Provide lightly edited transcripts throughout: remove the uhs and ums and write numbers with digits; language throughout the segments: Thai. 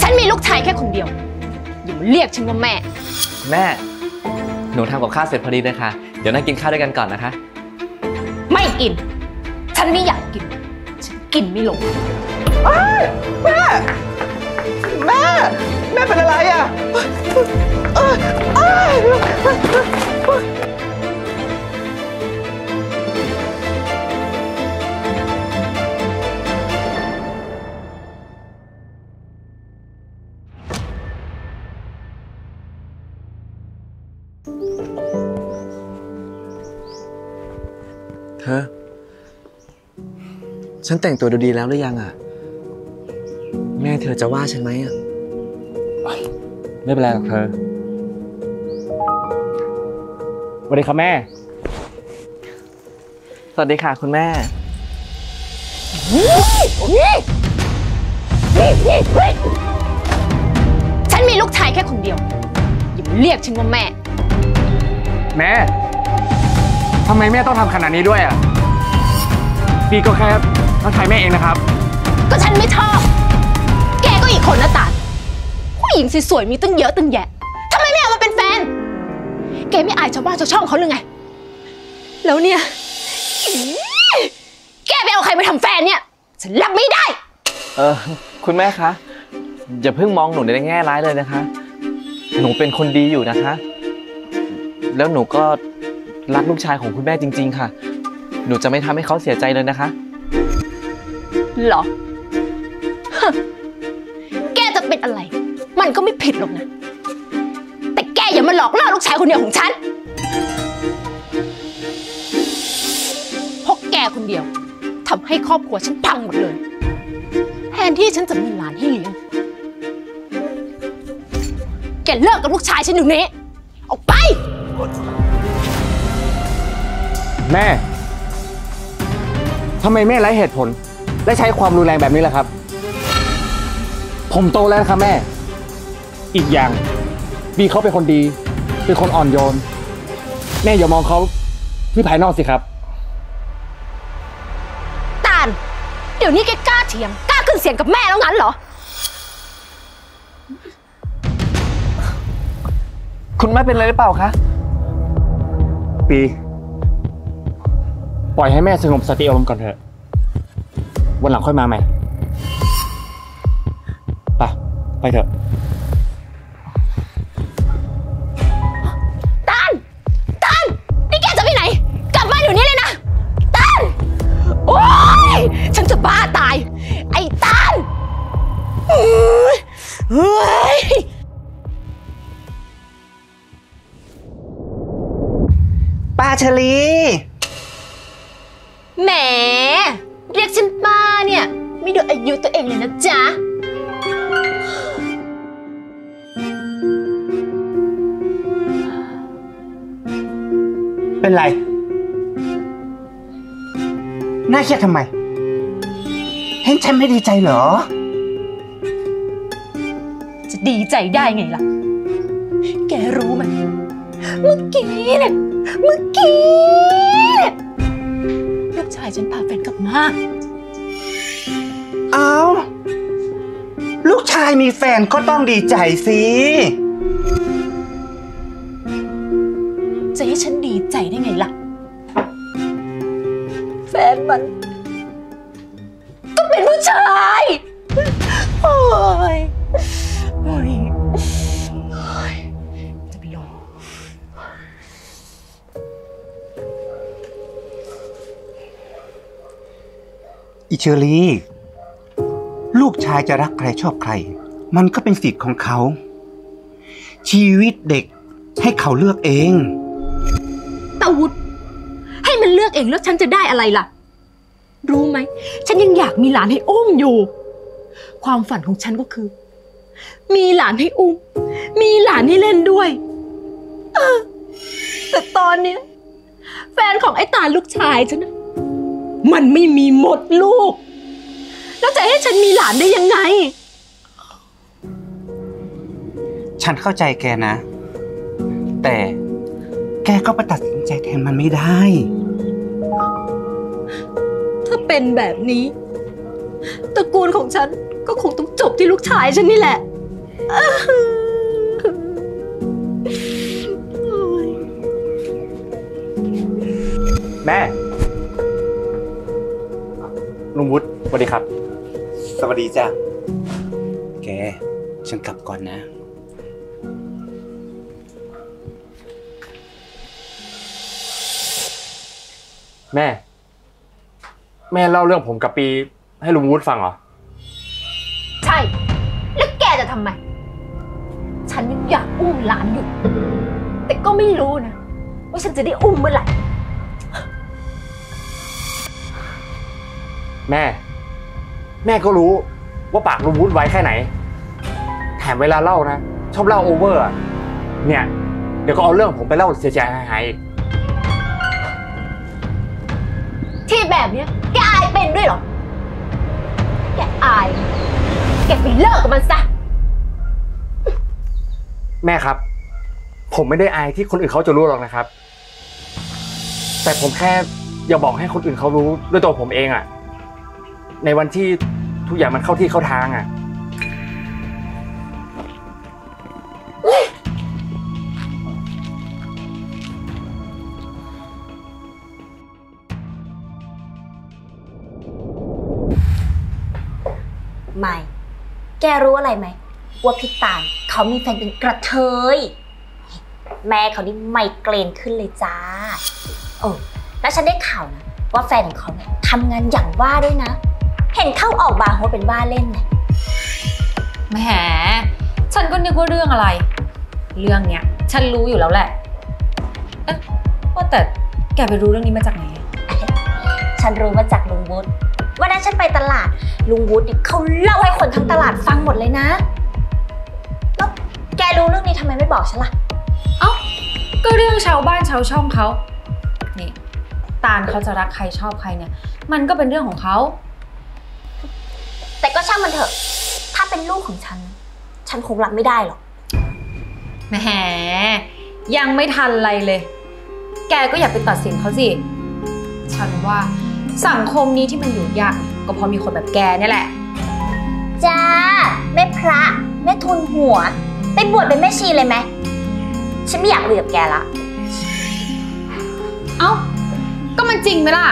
ฉันมีลูกชายแค่คนเดียวอย่ามาเรียกฉันว่าแม่หนูทำกับข้าวเสร็จพอดีนะคะเดี๋ยวนั่งกินข้าวด้วยกันก่อนนะคะไม่กินฉันไม่อยากกินฉันกินไม่ลงแม่เป็นอะไรอ่ะเธอฉันแต่งตัวดูดีแล้วหรือยังอ่ะแม่เธอจะว่าฉันไหมอ่ะไม่เป็นไรหรอกเธอสวัสดีครับแม่สวัสดีค่ะคุณแม่ฉันมีลูกชายแค่คนเดียวอย่ามาเรียกฉันว่าแม่ทำไมแม่ต้องทำขนาดนี้ด้วยอ่ะพี่ก็แค่ต้องใช้แม่เองนะครับก็ฉันไม่ชอบแกก็อีกคนนะตาผู้หญิงสวยๆมีตั้งเยอะตั้งแยะทำไมไม่เอามาเป็นแฟนแกไม่อายชาวบ้านชาวช่องเขาหรือไงแล้วเนี่ยแกไปเอาใครมาทำแฟนเนี่ยฉันรับไม่ได้คุณแม่คะอย่าเพิ่งมองหนูในแง่ร้ายเลยนะคะหนูเป็นคนดีอยู่นะคะแล้วหนูก็รักลูกชายของคุณแม่จริงๆค่ะหนูจะไม่ทำให้เขาเสียใจเลยนะคะหรอแกจะเป็นอะไรมันก็ไม่ผิดหรอกนะแต่แกอย่ามาหลอกล่อลูกชายคนเดียวของฉันเพราะแกคนเดียวทำให้ครอบครัวฉันพังหมดเลยแทนที่ฉันจะมีหลานให้เลี้ยงแกเลิกกับลูกชายฉันอยู่นี้ออกไปแม่ทำไมแม่ไร้เหตุผลและใช้ความรุนแรงแบบนี้ล่ะครับผมโตแล้วครับแม่อีกอย่างบีเขาเป็นคนดีเป็นคนอ่อนโยนแม่อย่ามองเขาที่ภายนอกสิครับตาลเดี๋ยวนี้แกกล้าเถียงกล้าขึ้นเสียงกับแม่แล้วงั้นเหรอคุณแม่เป็นอะไรหรือเปล่าคะบีปล่อยให้แม่สงบสติอารมณ์ก่อนเถอะวันหลังค่อยมาใหม่ไปเถอะตาลนี่แกจะไปไหนกลับมาเดี๋ยวนี้เลยนะตาลโอ๊ยฉันจะบ้าตายไอ้ตาลเฮ้ยป้าชลีแหมเรียกฉันป้าเนี่ยไม่ดูอายุตัวเองเลยนะจ๊ะเป็นไรน่าเครียดทำไมเห็นฉันไม่ดีใจเหรอจะดีใจได้ไงล่ะแกรู้ไหมเมื่อกี้ลูกชายฉันพาแฟนกลับมาเอาลูกชายมีแฟนก็ต้องดีใจสิจะให้ฉันดีใจได้ไงล่ะแฟนมันก็เป็นผู้ชายโอ้ยจะไปลงอิเชอรี่ลูกชายจะรักใครชอบใครมันก็เป็นสิทธิ์ของเขาชีวิตเด็กให้เขาเลือกเองวุฒิให้มันเลือกเองแล้วฉันจะได้อะไรล่ะรู้ไหมฉันยังอยากมีหลานให้อุ้มอยู่ความฝันของฉันก็คือมีหลานให้อุ้มมีหลานให้เล่นด้วยแต่ตอนเนี้ยแฟนของไอ้ตาลูกชายฉันนะมันไม่มีหมดลูกแล้วจะให้ฉันมีหลานได้ยังไงฉันเข้าใจแกนะแต่แกก็ไปตัดสินใจแทนมันไม่ได้ถ้า เป็นแบบนี้ตระกูลของฉันก็คงต้องจบที่ลูกชายฉันนี่แหละแม่ลุงวุฒิสวัสดีครับสวัสดีจ้ะแกฉันกลับก่อนนะแม่เล่าเรื่องผมกับปีให้ลุงวุฒิฟังเหรอใช่แล้วแกจะทำไมฉันยังอยากอุ้มหลานอยู่แต่ก็ไม่รู้นะว่าฉันจะได้อุ้มเมื่อไหร่แม่ก็รู้ว่าปากลุงวุฒิไว้แค่ไหนแถมเวลาเล่านะชอบเล่าโอเวอร์เนี่ยเดี๋ยวก็เอาเรื่องผมไปเล่าเสียใจหายที่แบบนี้แกอายเป็นด้วยหรอแกอายแกไปเลิกกับมันซะแม่ครับผมไม่ได้อายที่คนอื่นเขาจะรู้หรอกนะครับแต่ผมแค่อย่าบอกให้คนอื่นเขารู้ด้วยตัวผมเองอะในวันที่ทุกอย่างมันเข้าที่เข้าทางอ่ะไม่แกรู้อะไรไหมว่าพี่ตาลเขามีแฟนเป็นกระเทยแม่เขานี่ไมเกรนขึ้นเลยจ้าแล้วฉันได้ข่าวนะว่าแฟนของเขาเนี่ยทำงานอย่างว่าด้วยนะเห็นเข้าออกบาร์โฮสเป็นว่าเล่นไงแหมฉันก็นึกว่าเรื่องอะไรเรื่องเนี้ยฉันรู้อยู่แล้วแหละว่าแต่แกไปรู้เรื่องนี้มาจากไหนฉันรู้มาจากลุงวุฒิวันนั้นฉันไปตลาดลุงวุฒิเขาเล่าให้คนทั้งตลาดฟังหมดเลยนะแล้วแกรู้เรื่องนี้ทำไมไม่บอกฉันล่ะเอ้าก็เรื่องชาวบ้านชาวช่องเขานี่ตาลเขาจะรักใครชอบใครเนี่ยมันก็เป็นเรื่องของเขาแต่ก็ช่างมันเถอะถ้าเป็นลูกของฉันคงรับไม่ได้หรอกแหมยังไม่ทันไรเลยแกก็อย่าไปตัดสินเขาสิฉันว่าสังคมนี้ที่มันอยู่ยากก็เพราะมีคนแบบแกนี่แหละจ้าแม่พระแม่ทุนหัวไปบวชเป็นแม่ชีเลยไหมฉันไม่อยากคุยกับแกละเอ้าก็มันจริงไหมล่ะ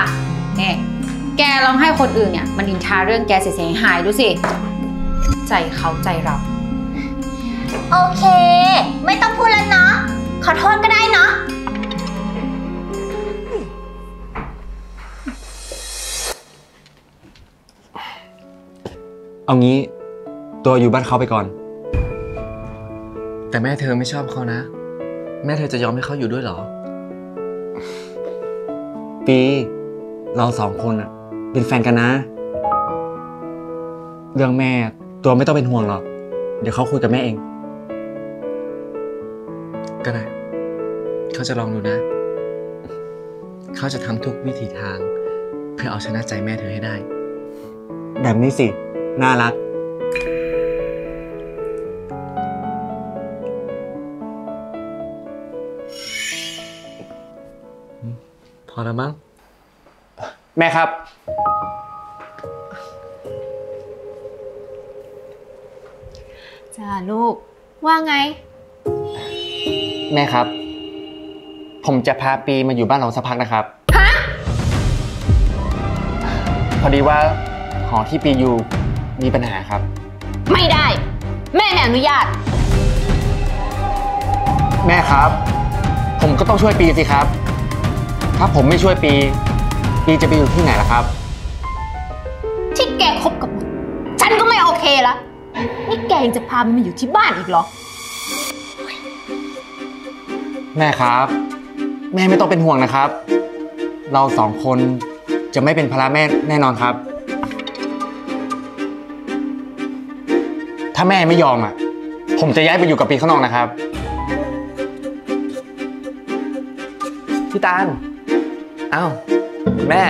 เนี่ยแกลองให้คนอื่นเนี่ยมันนินทาเรื่องแกเสียหายดูสิใจเขาใจเราโอเคไม่ต้องพูดแล้วเนาะขอโทษก็ได้เนาะเอางี้ตัวอยู่บ้านเขาไปก่อนแต่แม่เธอไม่ชอบเขานะแม่เธอจะยอมให้เขาอยู่ด้วยเหรอปีเราสองคนอะเป็นแฟนกันนะเรื่องแม่ตัวไม่ต้องเป็นห่วงหรอกเดี๋ยวเขาคุยกับแม่เองก็ได้เขาจะลองดูนะเขาจะทำทุกวิถีทางเพื่อเอาชนะใจแม่เธอให้ได้แบบนี้สิน่ารักพอแล้วมั้งแม่ครับจ้าลูกว่าไงแม่ครับผมจะพาปีมาอยู่บ้านเราสักพักนะครับฮะพอดีว่าหอที่ปีอยู่มีปัญหาครับไม่ได้แม่ไม่อนุญาตแม่ครับผมก็ต้องช่วยปีสิครับถ้าผมไม่ช่วยปีจะไปอยู่ที่ไหนล่ะครับที่แกคบกับมันฉันก็ไม่โอเคละนี่แกยังจะพามันมาอยู่ที่บ้านอีกเหรอแม่ครับแม่ไม่ต้องเป็นห่วงนะครับเราสองคนจะไม่เป็นภาระแม่แน่นอนครับถ้าแม่ไม่ยอมอ่ะผมจะย้ายไปอยู่กับปีข้างนอกนะครับพี่ตาลอ้าวแม่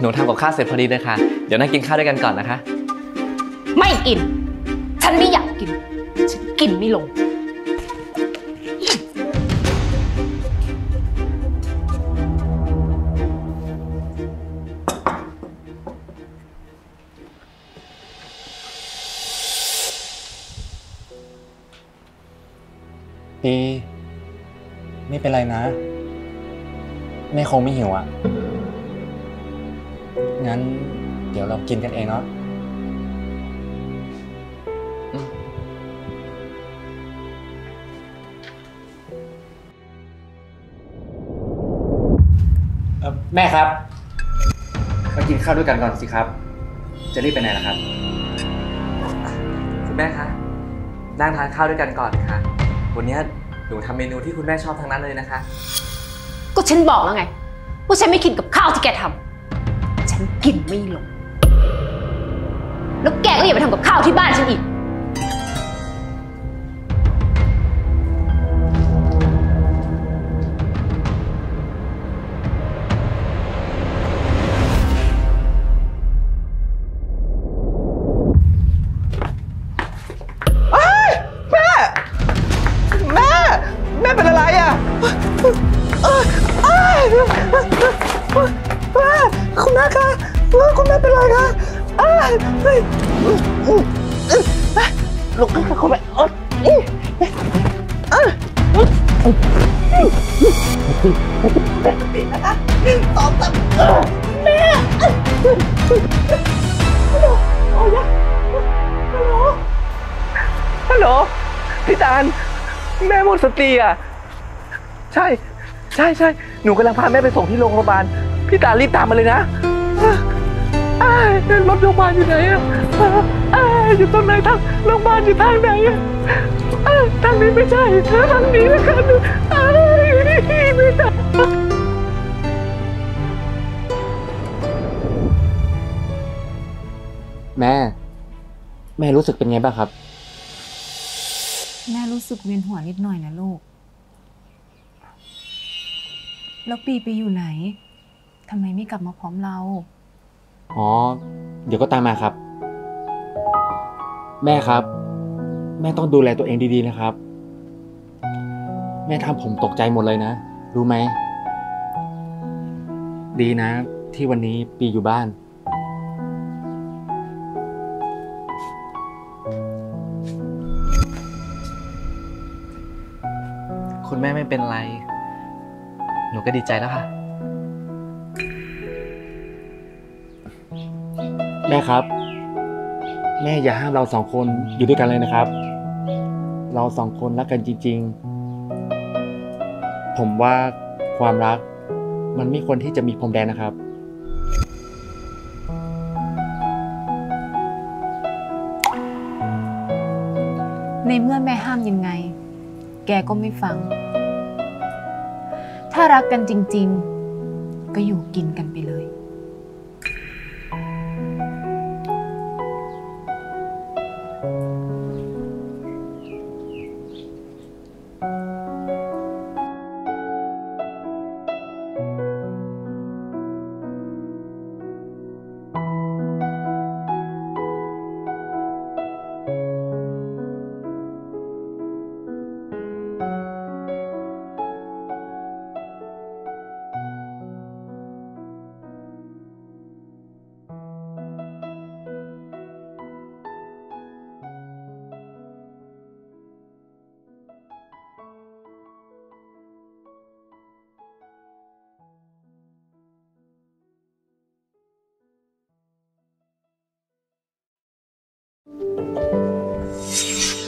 หนูทำกับข้าวเสร็จพอดีเลยค่ะเดี๋ยวนั่งกินข้าวด้วยกันก่อนนะคะไม่กินฉันไม่อยากกินฉันกินไม่ลง ปีไม่เป็นไรนะแม่คงไม่หิวอ่ะงั้นเดี๋ยวเรากินกันเองเนาะแม่ครับมากินข้าวด้วยกันก่อนสิครับจะรีบไปไหนล่ะครับคุณแม่คะนั่งทานข้าวด้วยกันก่อนค่ะวันนี้หนูทำเมนูที่คุณแม่ชอบทั้งนั้นเลยนะคะก็ฉันบอกแล้วไงว่าฉันไม่กินกับข้าวที่แกทำฉันกินไม่ลงแล้วแกก็อย่าไปทำกับข้าวที่บ้านฉันอีกตีอ่ะใช่หนูกำลังพาแม่ไปส่งที่โรงพยาบาลพี่ตารีบตามมาเลยนะเดินรถโรงพยาบาลอยู่ไหนอ่ะอยู่ตรงไหนทางโรงพยาบาลอยู่ทางไหนอ่ะทางนี้ไม่ใช่ทางนี้นะครับไม่ได้แม่รู้สึกเป็นไงบ้างครับแม่รู้สึกเวียนหัวนิดหน่อยนะลูกแล้วปีไปอยู่ไหนทำไมไม่กลับมาพร้อมเราอ๋อเดี๋ยวก็ตามมาครับแม่ครับแม่ต้องดูแลตัวเองดีๆนะครับแม่ทำผมตกใจหมดเลยนะรู้ไหมดีนะที่วันนี้ปีอยู่บ้านคุณแม่ไม่เป็นไรหนูก็ดีใจแล้วค่ะแม่ครับแม่อย่าห้ามเราสองคนอยู่ด้วยกันเลยนะครับเราสองคนรักกันจริงๆผมว่าความรักมันไม่ควรที่จะมีพรมแดนนะครับในเมื่อแม่ห้ามยังไงแกก็ไม่ฟังถ้ารักกันจริงๆก็อยู่กินกันไปเลย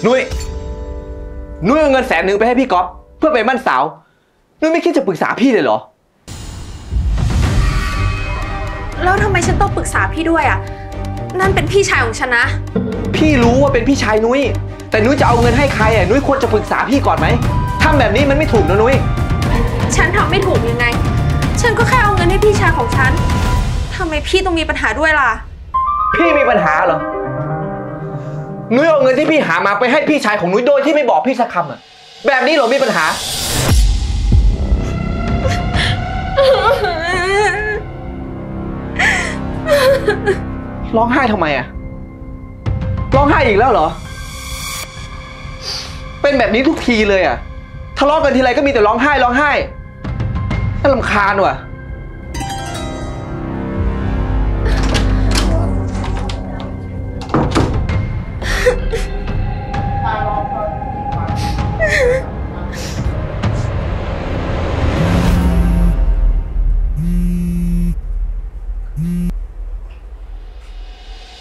นุ้ยเอาเงิน100,000ไปให้พี่ก๊อฟเพื่อไปมั่นสาวนุ้ยไม่คิดจะปรึกษาพี่เลยเหรอแล้วทำไมฉันต้องปรึกษาพี่ด้วยอ่ะนั่นเป็นพี่ชายของฉันนะพี่รู้ว่าเป็นพี่ชายนุ้ยแต่นุ้ยจะเอาเงินให้ใครอ่ะนุ้ยควรจะปรึกษาพี่ก่อนไหมทำแบบนี้มันไม่ถูกนะนุ้ยฉันทำไม่ถูกยังไงฉันก็แค่เอาเงินให้พี่ชายของฉันทำไมพี่ต้องมีปัญหาด้วยล่ะพี่มีปัญหาเหรอนุ้ยเอาเงินที่พี่หามาไปให้พี่ชายของนุ้ยโดยที่ไม่บอกพี่สักคำอ่ะแบบนี้เหรอมีปัญหาร้องไห้ทำไมอ่ะร้องไห้อีกแล้วเหรอเป็นแบบนี้ทุกทีเลยอ่ะทะเลาะกันทีไรก็มีแต่ร้องไห้น่ารำคาญว่ะ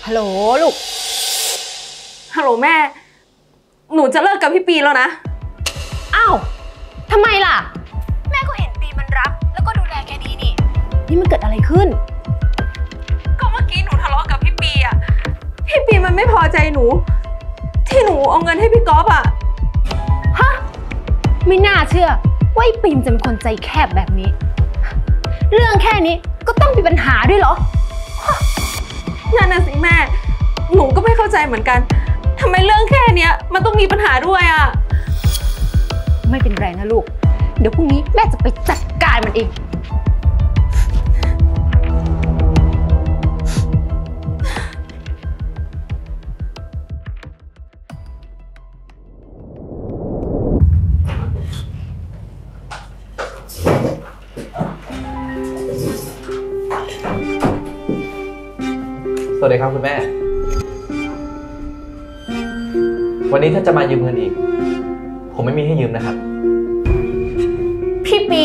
ฮัลโหลลูกฮัลโหลแม่หนูจะเลิกกับพี่ปีแล้วนะอ้าวทำไมล่ะแม่ก็เห็นปีมันรักแล้วก็ดูแลแกดีนี่นี่มันเกิดอะไรขึ้นก็เมื่อกี้หนูทะเลาะกับพี่ปีอะพี่ปีมันไม่พอใจหนูที่หนูเอาเงินให้พี่ก๊อฟอะฮะไม่น่าเชื่อว่าไอ้ปีมจะเป็นคนใจแคบแบบนี้เรื่องแค่นี้ก็ต้องมีปัญหาด้วยเหรอนั่นน่ะสิแม่หนูก็ไม่เข้าใจเหมือนกันทำไมเรื่องแค่นี้มันต้องมีปัญหาด้วยอ่ะไม่เป็นไรนะลูกเดี๋ยวพรุ่งนี้แม่จะไปจัดการมันเองสวัสดีครับคุณแม่วันนี้ถ้าจะมายืมเงินอีกผมไม่มีให้ยืมนะครับพี่ปี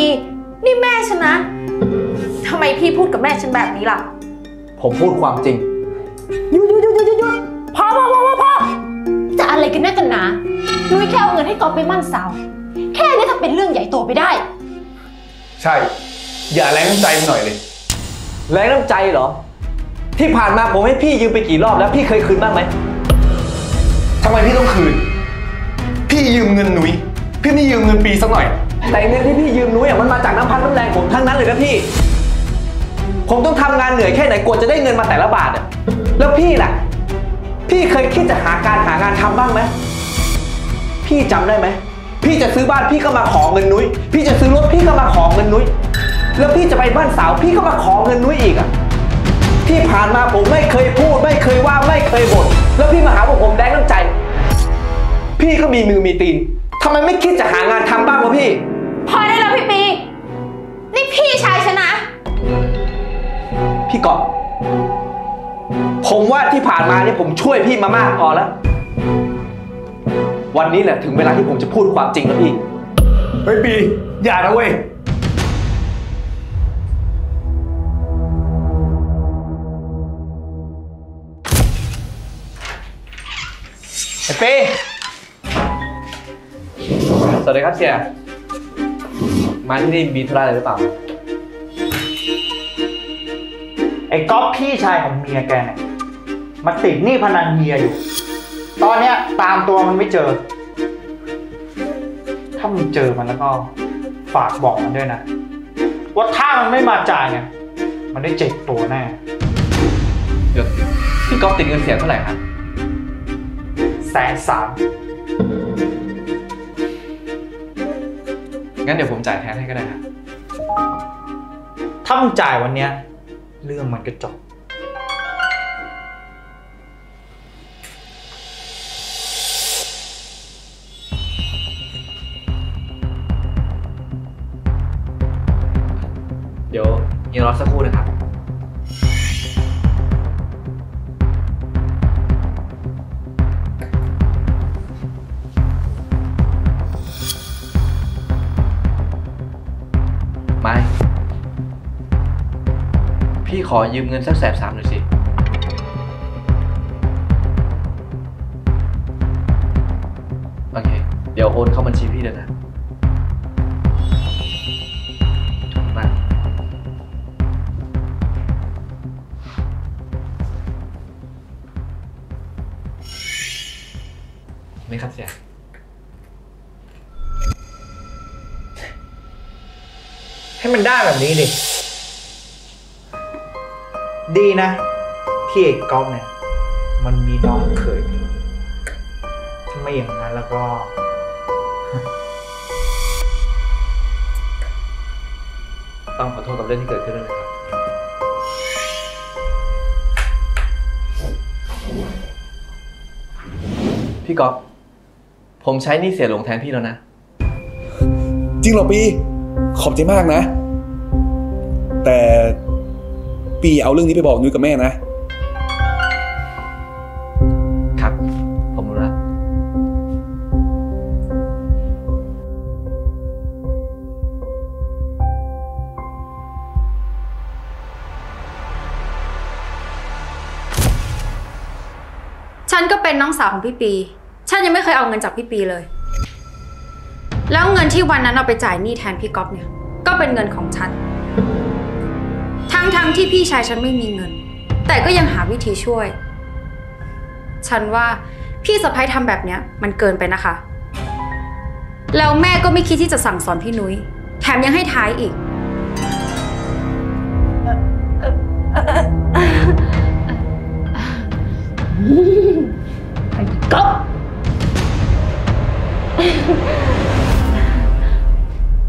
นี่แม่ฉันนะทำไมพี่พูดกับแม่ฉันแบบนี้ล่ะผมพูดความจริงหยุดพอจะอะไรกันแน่กันหนานุ้ยแค่เอาเงินให้กอล์ฟไปมั่นสาวแค่นี้ทำเป็นเรื่องใหญ่โตไปได้ใช่อย่าแรงน้ำใจหน่อยเลยแรงน้ำใจเหรอที่ผ่านมาผมให้พี่ยืมไปกี่รอบแล้วพี่เคยคืนบ้างไหมทำไมพี่ต้องคืนพี่ยืมเงินหนุ่ยพี่ไม่ยืมเงินปีสักหน่อยแต่เงินที่พี่ยืมหนุ่ยมันมาจากน้ำพักน้ำแรงผมทั้งนั้นเลยนะพี่ผมต้องทำงานเหนื่อยแค่ไหนกว่าจะได้เงินมาแต่ละบาทอ่ะแล้วพี่ล่ะพี่เคยคิดจะหางานทำบ้างไหมพี่จำได้ไหมพี่จะซื้อบ้านพี่ก็มาขอเงินหนุ่ยพี่จะซื้อรถพี่ก็มาขอเงินหนุ่ยแล้วพี่จะไปบ้านสาวพี่ก็มาขอเงินหนุ่ยอีกอ่ะที่ผ่านมาผมไม่เคยพูดไม่เคยว่าไม่เคยบ่นแล้วพี่มาหาผมแดงน้ำใจพี่ก็มีมือมีตีนทำไมไม่คิดจะหางานทำบ้างวะพี่พอได้แล้วพี่ปีนี่พี่ชายฉันนะพี่ก๊อฟผมว่าที่ผ่านมาเนี่ยผมช่วยพี่มามากพอแล้ววันนี้แหละถึงเวลาที่ผมจะพูดความจริงแล้วพี่เฮ้ยปีอย่านะเว้ยปีสวัสดีครับเสียมาที่นี่มีธุระอะไรหรือเปล่าไอ้ก๊อฟพี่ชายของเมียแกเนี่ยมาติดหนี้พนันเมียอยู่ตอนเนี้ยตามตัวมันไม่เจอถ้ามึงเจอมันแล้วก็ฝากบอกมันด้วยนะว่าถ้ามันไม่มาจ่ายเนี่ยมันได้เจ็บตัวแน่เดี๋ยวพี่ก๊อฟติดเงินเสียเท่าไหร่ครับ130,000งั้นเดี๋ยวผมจ่ายแทนให้ก็ได้ครับถ้ามึงจ่ายวันนี้เรื่องมันก็จบเดี๋ยวรอสักครู่นะครับพี่ขอยืมเงินสัก130,000หน่อยสิโอเคเดี๋ยวโอนเข้าบัญชีพี่เลยนะมาไม่ครับเสียให้มันได้แบบนี้ดิดีนะที่ไอ้ก๊อฟเนี่ยมันมีน้องเขยถ้าไม่อย่างนั้นแล้วก็ต้องขอโทษกับเรื่องที่เกิดขึ้นด้วยนะครับพี่ก๊อฟผมใช้หนี้เสียหลวงแทนพี่แล้วนะจริงเหรอปีขอบใจมากนะแต่ปีเอาเรื่องนี้ไปบอกนุ้ยกับแม่นะครับผมรู้แล้ว ฉันก็เป็นน้องสาวของพี่ปีฉันยังไม่เคยเอาเงินจากพี่ปีเลยแล้วเงินที่วันนั้นเอาไปจ่ายหนี้แทนพี่ก๊อฟเนี่ยก็เป็นเงินของฉันทั้งที่พี่ชายฉันไม่มีเงินแต่ก็ยังหาวิธีช่วยฉันว่าพี่สะใภ้ทำแบบเนี้ยมันเกินไปนะคะแล้วแม่ก็ไม่คิดที่จะสั่งสอนพี่นุ้ยแถมยังให้ท้ายอีกไอ้ก๊อฟ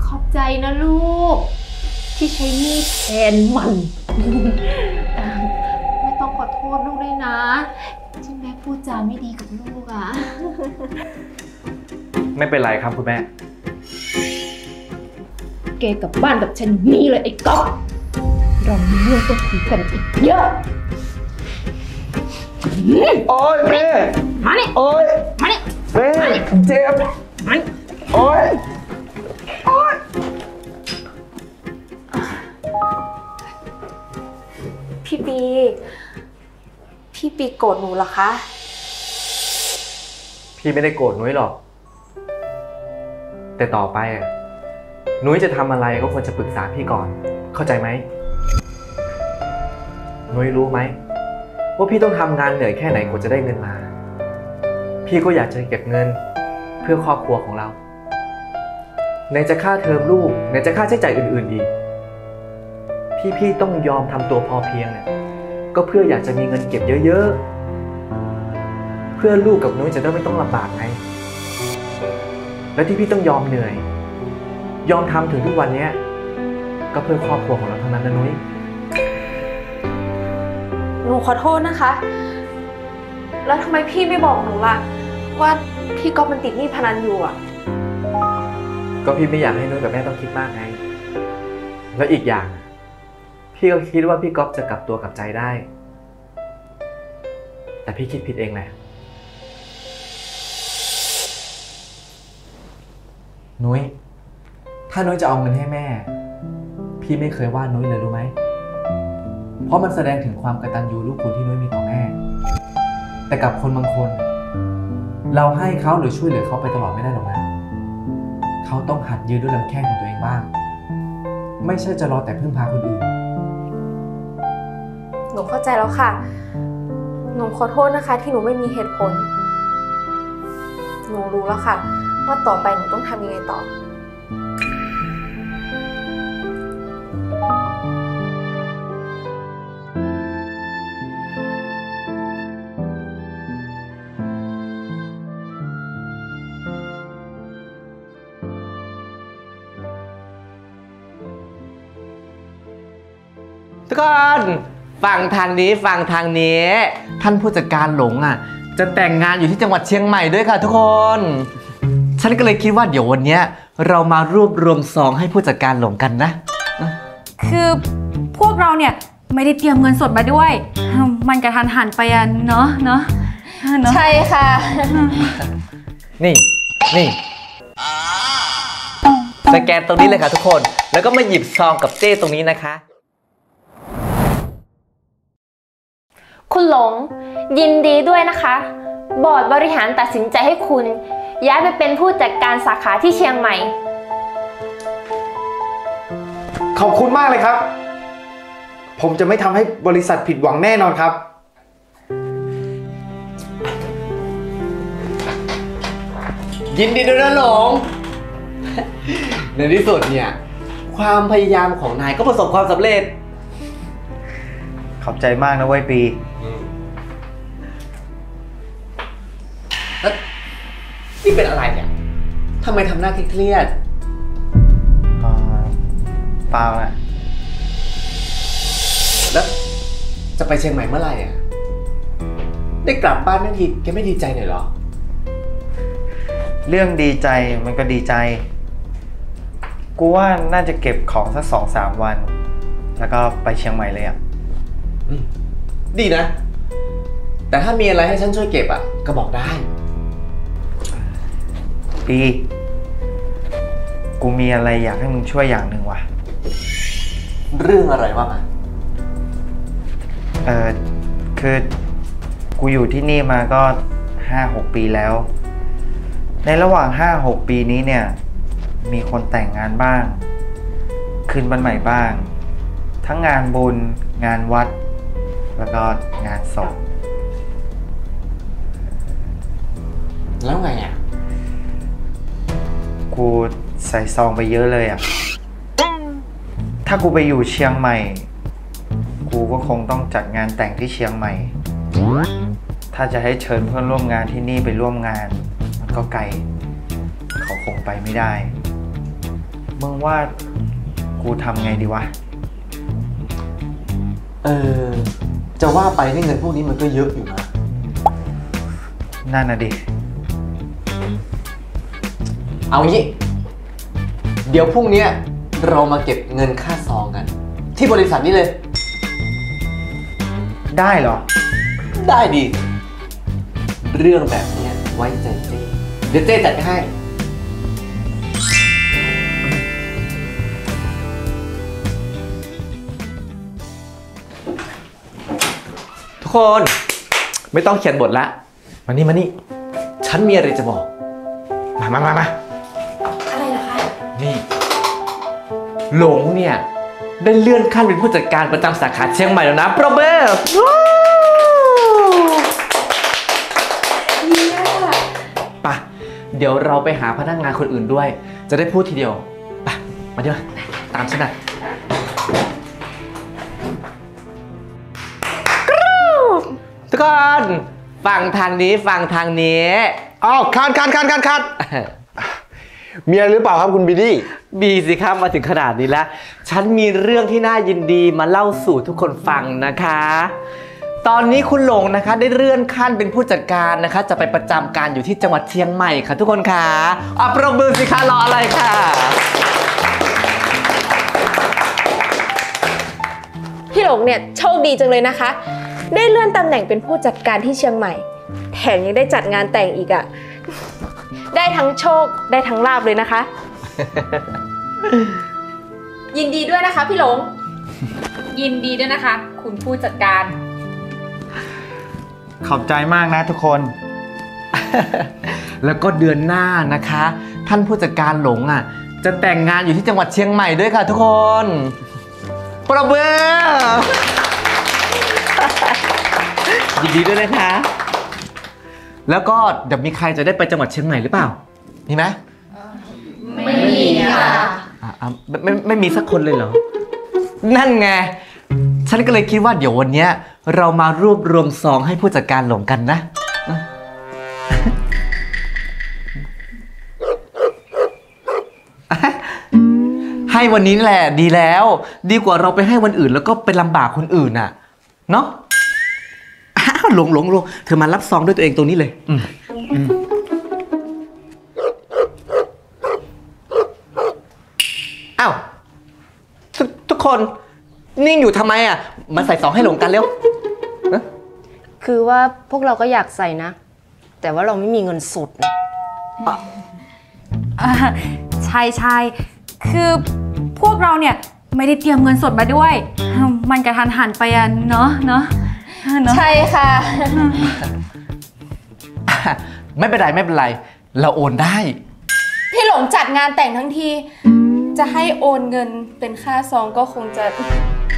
ขอบใจนะลูกที่ใช้มีดแทนมันไม่ต้องขอโทษลูกด้วยนะที่แม่พูดจาไม่ดีกับลูกอ่ะไม่เป็นไรครับคุณแม่แกกลับบ้านกับฉันนี่เลยไอ้ก๊อฟเรามีเรื่องต้องคุยกันอีกเยอะโอ๊ยแม่มานี่โอ๊ยมานี่แม่เจ็บมานี่โอ๊ยโอ๊ยพี่ปีโกรธหนูเหรอคะพี่ไม่ได้โกรธนุ้ยหรอกแต่ต่อไปนุ้ยจะทำอะไรก็ควรจะปรึกษาพี่ก่อนเข้าใจไหมนุ้ยรู้ไหมว่าพี่ต้องทำงานเหนื่อยแค่ไหนกว่าจะได้เงินมาพี่ก็อยากจะเก็บเงินเพื่อครอบครัวของเราในจะค่าเทอมลูกในจะค่าใช้จ่ายอื่นๆอีกพี่ต้องยอมทำตัวพอเพียงเนี่ยก็เพื่ออยากจะมีเงินเก็บเยอะๆเพื่อลูกกับนุ้ยจะได้ไม่ต้องลำบากไงและที่พี่ต้องยอมเหนื่อยยอมทำถึงทุกวันนี้ก็เพื่อครอบครัวของเราเท่านั้นนะนุ้ยหนูขอโทษนะคะแล้วทำไมพี่ไม่บอกหนูล่ะว่าพี่ก๊อฟมันติดหนี้พนันอยู่อ่ะก็พี่ไม่อยากให้นุ้ยกับแม่ต้องคิดมากไงแล้วอีกอย่างพี่ก็คิดว่าพี่ก๊อฟจะกลับตัวกลับใจได้แต่พี่คิดผิดเองแหละนุ้ยถ้านุ้ยจะเอาเงินให้แม่พี่ไม่เคยว่านุ้ยเลยรู้ไหมเพราะมันแสดงถึงความกตัญญูลูกคุณที่นุ้ยมีต่อแม่แต่กับคนบางคนเราให้เขาหรือช่วยเหลือเขาไปตลอดไม่ได้หรอกนะเขาต้องหัดยืนด้วยลำแข้งของตัวเองบ้างไม่ใช่จะรอแต่พึ่งพาคนอื่นหนูเข้าใจแล้วค่ะหนูขอโทษนะคะที่หนูไม่มีเหตุผลหนูรู้แล้วค่ะว่าต่อไปหนูต้องทำยังไงต่อทุกคนฟังทางนี้ฟังทางนี้ท่านผู้จัดการหลงอ่ะจะแต่งงานอยู่ที่จังหวัดเชียงใหม่ด้วยค่ะทุกคนฉันก็เลยคิดว่าเดี๋ยววันนี้เรามารวบรวมซองให้ผู้จัดการหลงกันนะคือพวกเราเนี่ยไม่ได้เตรียมเงินสดมาด้วยมันกระทันหันไปอ่ะเนาะใช่ค่ะนี่สแกนตรงนี้เลยค่ะทุกคนแล้วก็มาหยิบซองกับเจ้ตรงนี้นะคะคุณหลงยินดีด้วยนะคะบอร์ดบริหารตัดสินใจให้คุณย้ายไปเป็นผู้จัดการสาขาที่เชียงใหม่ขอบคุณมากเลยครับผมจะไม่ทำให้บริษัทผิดหวังแน่นอนครับยินดีด้วยนะหลงในที่สุดเนี่ยความพยายามของนายก็ประสบความสำเร็จขอบใจมากนะเว้ยปีแล้วนี่เป็นอะไรเนี่ยทำไมทำหน้าเครียดเปล่านะแล้วจะไปเชียงใหม่เมื่อไหร่อ่ะได้กลับบ้านนั่นทีแกไม่ดีใจหน่อยหรอเรื่องดีใจมันก็ดีใจกูว่าน่าจะเก็บของสัก 2-3 วันแล้วก็ไปเชียงใหม่เลยอ่ะดีนะแต่ถ้ามีอะไรให้ฉันช่วยเก็บอ่ะก็บอกได้ปีกูมีอะไรอยากให้มึงช่วยอย่างหนึ่งว่ะเรื่องอะไรวะมาคือ กูอยู่ที่นี่มาก็ 5-6 ปีแล้วในระหว่าง 5-6 ปีนี้เนี่ยมีคนแต่งงานบ้างคืนวันใหม่บ้างทั้งงานบุญงานวัดแล้วก็งานศพแล้วไงอ่ะกูใส่ซองไปเยอะเลยอ่ะถ้ากูไปอยู่เชียงใหม่กูก็คงต้องจัดงานแต่งที่เชียงใหม่ถ้าจะให้เชิญเพื่อนร่วมงานที่นี่ไปร่วมงานมันก็ไกลเขาคงไปไม่ได้มึงว่ากูทำไงดีวะจะว่าไปนี่เงินพวกนี้มันก็เยอะอยู่นะนั่นน่ะดิเอางี้เดี๋ยวพรุ่งนี้เรามาเก็บเงินค่าซองกันที่บริษัทนี้เลยได้เหรอได้ดิเรื่องแบบนี้ไว้ใจเจ๊เดี๋ยวเจ๊จัดให้ทุกคนไม่ต้องเขียนบทละมานี่ฉันมีอะไรจะบอกมาอะไรเหรอคะนี่หลงเนี่ยได้เลื่อนขั้นเป็นผู้จัดการประจำสาขาเชียงใหม่แล้วนะประเบิดไปเดี๋ยวเราไปหาพนักงานคนอื่นด้วยจะได้พูดทีเดียวไปมาเดี๋ยวตามฉันหน่อยทุกคนฟังทางนี้อ้าวคัดมีอะไรหรือเปล่าครับคุณบีดี้บีสิครับมาถึงขนาดนี้แล้วฉันมีเรื่องที่น่ายินดีมาเล่าสู่ทุกคนฟังนะคะตอนนี้คุณหลงนะคะได้เลื่อนขั้นเป็นผู้จัดการนะคะจะไปประจำการอยู่ที่จังหวัดเชียงใหม่ค่ะทุกคนค่ะปรบมือสิคะรออะไรค่ะพี่หลงเนี่ยโชคดีจังเลยนะคะได้เลื่อนตำแหน่งเป็นผู้จัดการที่เชียงใหม่แถมยังได้จัดงานแต่งอีกอ่ะได้ทั้งโชคได้ทั้งลาบเลยนะคะยินดีด้วยนะคะพี่หลงยินดีด้วยนะคะคุณผู้จัดการขอบใจมากนะทุกคนแล้วก็เดือนหน้านะคะท่านผู้จัดการหลงอ่ะจะแต่งงานอยู่ที่จังหวัดเชียงใหม่ด้วยค่ะทุกคนปรบมือยินดีด้วยนะคะแล้วก็เดี๋ยวมีใครจะได้ไปจังหวัดเชียงใหม่หรือเปล่ามีไหมไม่มีค่ะไม่มีสักคนเลยเหรอนั่นไงฉันก็เลยคิดว่าเดี๋ยววันนี้เรามารวบรวมซองให้ผู้จัดการหลงกันนะให้วันนี้แหละดีแล้วดีกว่าเราไปให้วันอื่นแล้วก็ไปลำบากคนอื่นน่ะเนาะหลงเธอมารับซองด้วยตัวเองตัวนี้เลยอ้าวทุกคนนิ่งอยู่ทำไมอ่ะมาใส่ซองให้หลงกันเร็วคือว่าพวกเราก็อยากใส่นะแต่ว่าเราไม่มีเงินสดใช่คือพวกเราเนี่ยไม่ได้เตรียมเงินสดมาด้วยมันกระทันหันไปอ่ะเนาะใช่ค่ะไม่เป็นไรเราโอนได้พี่หลงจัดงานแต่งทั้งทีจะให้โอนเงินเป็นค่าซองก็คงจะ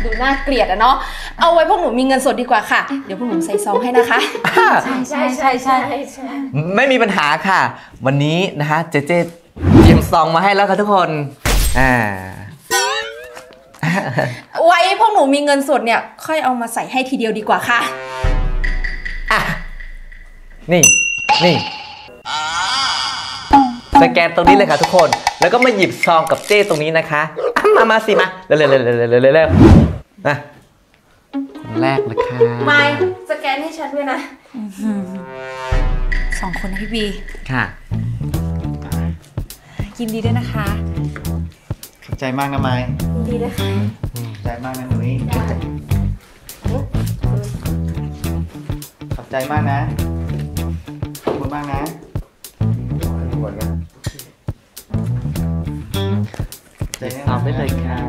ดูน่าเกลียดอะเนาะเอาไว้พวกหนูมีเงินสดดีกว่าค่ะเดี๋ยวพวกหนูใส่ซองให้นะคะใช่ไม่มีปัญหาค่ะวันนี้นะคะเจ๊เตรียมซองมาให้แล้วค่ะทุกคนไว้พวกหนูมีเงินสดเนี่ยค่อยเอามาใส่ให้ทีเดียวดีกว่าค่ะนี่สแกนตรงนี้เลยค่ะทุกคนแล้วก็มาหยิบซองกับเจ้ตรงนี้นะคะมาเร็วนะคนแรกเลยค่ะไม่สแกนให้ฉันด้วยนะสองคนนะพี่บีค่ะยินดีด้วยนะคะใจมากนะไม้ดีเลยค่ะใจมากนะหนุ่ยขอบใจมากนะขอบคุณมากนะใจตามไปเลยค่ะ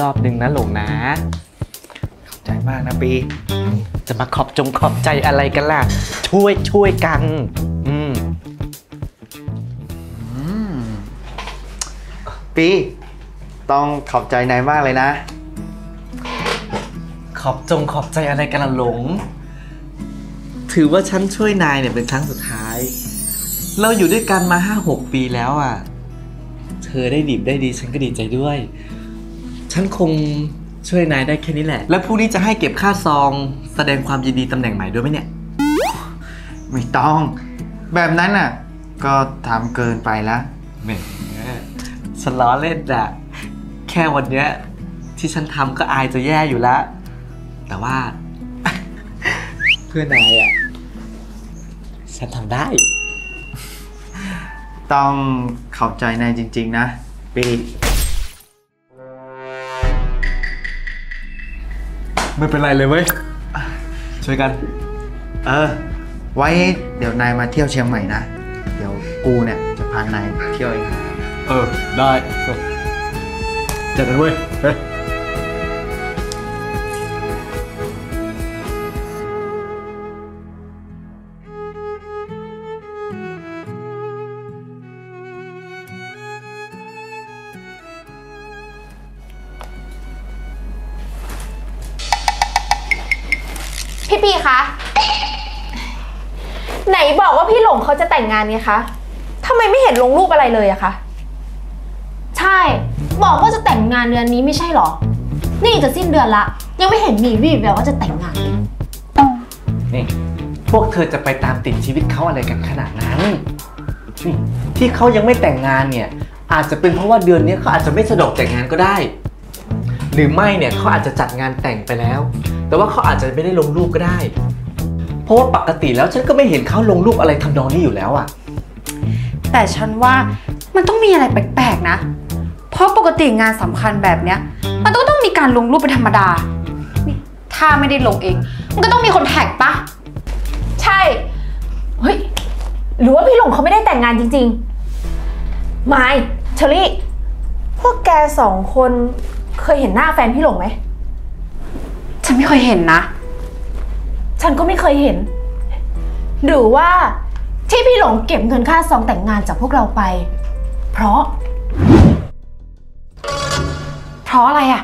รอบนึงนะหลงนะขอบใจมากนะปีจะมาขอบใจอะไรกันล่ะช่วยกันปีต้องขอบใจนายมากเลยนะขอบใจอะไรกันล่ะหลงถือว่าฉันช่วยนายเนี่ยเป็นครั้งสุดท้ายเราอยู่ด้วยกันมา5-6 ปีแล้วอ่ะเธอได้ดีได้ดีฉันก็ดีใจด้วยฉันคงช่วยนายได้แค่นี้แหละแล้วพรุ่งนี้จะให้เก็บค่าซองแสดงความยินดีตำแหน่งใหม่ด้วยไหมเนี่ยไม่ต้องแบบนั้นอ่ะก็ทำเกินไปละแหมฉันล้อเล่นอ่ะแค่วันเนี้ยที่ฉันทำก็อายจะแย่อยู่ละแต่ว่าเพื่อนนายอ่ะฉันทำได้ต้องขอบใจนายจริงๆนะปีไม่เป็นไรเลยเว้ยช่วยกันไว้เดี๋ยวนายมาเที่ยวเชียงใหม่นะเดี๋ยวกูเนี่ยจะพานายเที่ยวเองได้จัดกันเว้ยพี่ปีคะไหนบอกว่าพี่หลงเขาจะแต่งงานไงคะทำไมไม่เห็นลงรูปอะไรเลยอะคะใช่บอกว่าจะแต่งงานเดือนนี้ไม่ใช่หรอนี่จะสิ้นเดือนละยังไม่เห็นมีวี่แววว่าจะแต่งงานนี่พวกเธอจะไปตามติดชีวิตเขาอะไรกันขนาดนั้นที่เขายังไม่แต่งงานเนี่ยอาจจะเป็นเพราะว่าเดือนนี้เขาอาจจะไม่สะดวกแต่งงานก็ได้หรือไม่เนี่ยเขาอาจจะจัดงานแต่งไปแล้วแต่ว่าเขาอาจจะไม่ได้ลงรูปก็ได้เพราะว่าปกติแล้วฉันก็ไม่เห็นเขาลงรูปอะไรทำนองนี้อยู่แล้วอะแต่ฉันว่ามันต้องมีอะไรแปลกๆนะเพราะปกติงานสำคัญแบบเนี้ยมันต้องมีการลงรูปเป็นธรรมดาถ้าไม่ได้ลงเองมันก็ต้องมีคนแท็กปะใช่เฮ้ยหรือว่าพี่หลงเขาไม่ได้แต่งงานจริงๆไม่เชอรี่พวกแก2 คนเคยเห็นหน้าแฟนพี่หลงไหมฉันไม่เคยเห็นนะฉันก็ไม่เคยเห็นหรือว่าที่พี่หลงเก็บเงินค่าซองแต่งงานจากพวกเราไปเพราะอะไรอ่ะ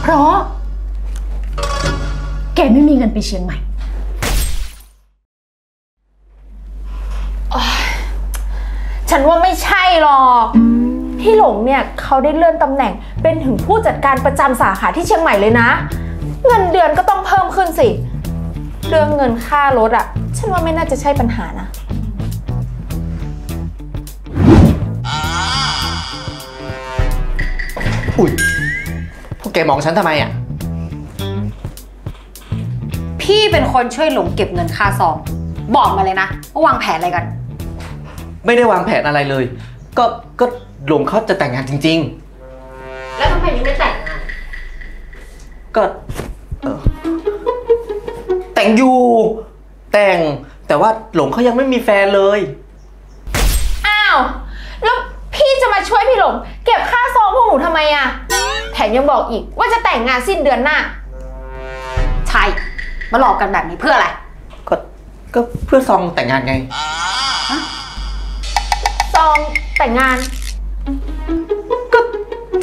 เพราะแกไม่มีเงินไปเชียงใหม่ฉันว่าไม่ใช่หรอกพี่หลงเนี่ยเขาได้เลื่อนตำแหน่งเป็นถึงผู้จัดการประจำสาขาที่เชียงใหม่เลยนะเงินเดือนก็ต้องเพิ่มขึ้นสิเรื่องเงินค่ารถอะฉันว่าไม่น่าจะใช่ปัญหานะอุ๊ยพวกแกมองฉันทำไมอะพี่เป็นคนช่วยหลงเก็บเงินค่าซองบอกมาเลยนะว่าวางแผนอะไรกันไม่ได้วางแผนอะไรเลยก็หลงเขาจะแต่งงานจริงๆแล้วทำไมยังไม่แต่งงานก็แต่งอยู่แต่ว่าหลงเขายังไม่มีแฟนเลยอ้าวแล้วพี่จะมาช่วยพี่หลงเก็บค่าซองพวกหนูทำไมอะแถมยังบอกอีกว่าจะแต่งงานสิ้นเดือนหน้าใช่มาหลอกกันแบบนี้เพื่ออะไรก็เพื่อซองแต่งงานไงซองแต่งงานก็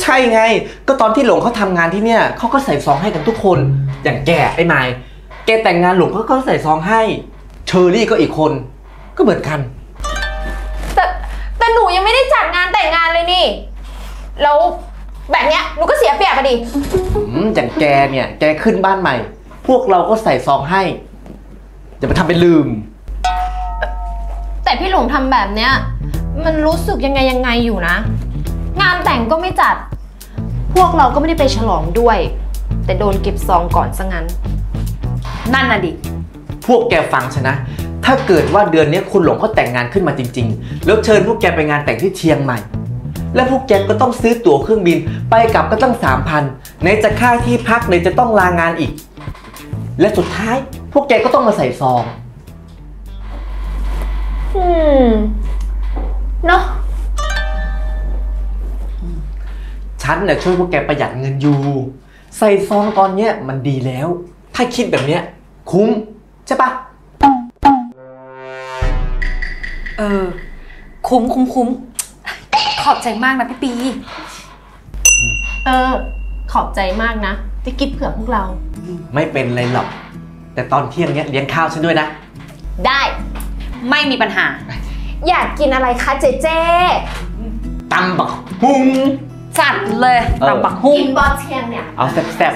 ใช่ไงก็ตอนที่หลงเขาทำงานที่เนี่ยเขาก็ใส่ซองให้กันทุกคนอย่างแกไอ้ไมค์แกแต่งงานหลงเขาก็ใส่ซองให้เชอรี่ก็อีกคนก็เหมือนกันแต่หนูยังไม่ได้จัดงานแต่งงานเลยนี่แล้วแบบเนี้ยหนูก็เสียเปรียบอะดิอย่างแกเนี่ยแกขึ้นบ้านใหม่พวกเราก็ใส่ซองให้อย่าไปทำเป็นลืมแต่พี่หลงทำแบบเนี้ยมันรู้สึกยังไงอยู่นะงานแต่งก็ไม่จัดพวกเราก็ไม่ได้ไปฉลองด้วยแต่โดนเก็บซองก่อนซะงั้นนั่นน่ะดิพวกแกฟังฉันนะถ้าเกิดว่าเดือนนี้คุณหลงเขาแต่งงานขึ้นมาจริงๆแล้วเชิญพวกแกไปงานแต่งที่เชียงใหม่และพวกแกก็ต้องซื้อตั๋วเครื่องบินไปกลับก็ตั้ง 3,000 ในจะค่าที่พักในจะต้องลางานอีกและสุดท้ายพวกแกก็ต้องมาใส่ซองเนาะ ฉันเนี่ยช่วยพวกแกประหยัดเงินอยู่ใส่ซองตอนเนี้ยมันดีแล้วถ้าคิดแบบเนี้ยคุ้มใช่ปะคุ้มขอบใจมากนะพี่ปีขอบใจมากนะที่คิดเผื่อพวกเราไม่เป็นไรหรอกแต่ตอนเที่ยงเนี้ยเลี้ยงข้าวฉันด้วยนะได้ไม่มีปัญหาอยากกินอะไรคะเจ๊เจ๊ตำบักหุ่งจัดเลยตำบักหุ่งกินบอเทียงเนี่ยเอาแซ่บๆไ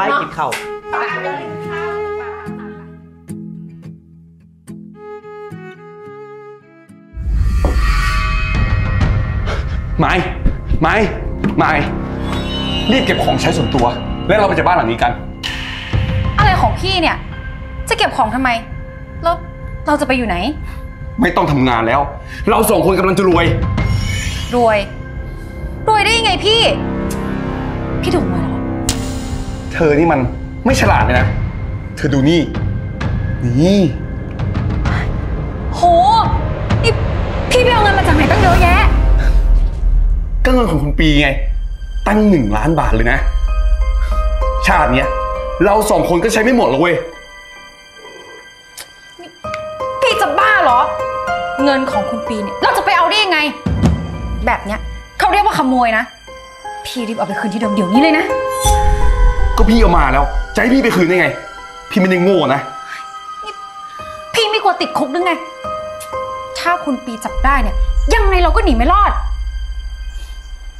ปกินข้าวไม่รีบเก็บของใช้ส่วนตัวแล้วเราไปจากบ้านหลังนี้กันอะไรของพี่เนี่ยจะเก็บของทำไมแล้วเราจะไปอยู่ไหนไม่ต้องทำงานแล้วเราสองคนกำลังจะรวยได้ยังไงพี่ถูกมาหรอเธอนี่มันไม่ฉลาดเลยนะเธอดูนี่โหนี่พี่ไปเอาเงินมาจากไหนตั้งเยอะแยะก็เงินของคุณปีไงตั้ง1 ล้านบาทเลยนะชาติเนี้ยเราสองคนก็ใช้ไม่หมดหรอกเว้ยพี่จะบ้าเหรอเงินของคุณปีเนี่ยเราจะไปเอาได้ยังไงแบบเนี้ยเขาเรียกว่าขโมยนะพี่รีบเอาไปคืนที่เดิมเดี๋ยวนี้เลยนะก็พี่เอามาแล้วจะให้พี่ไปคืนได้ไงพี่ไม่ได้โง่นะพี่ไม่กลัวติดคุกหรือไงถ้าคุณปีจับได้เนี่ยยังไงเราก็หนีไม่รอด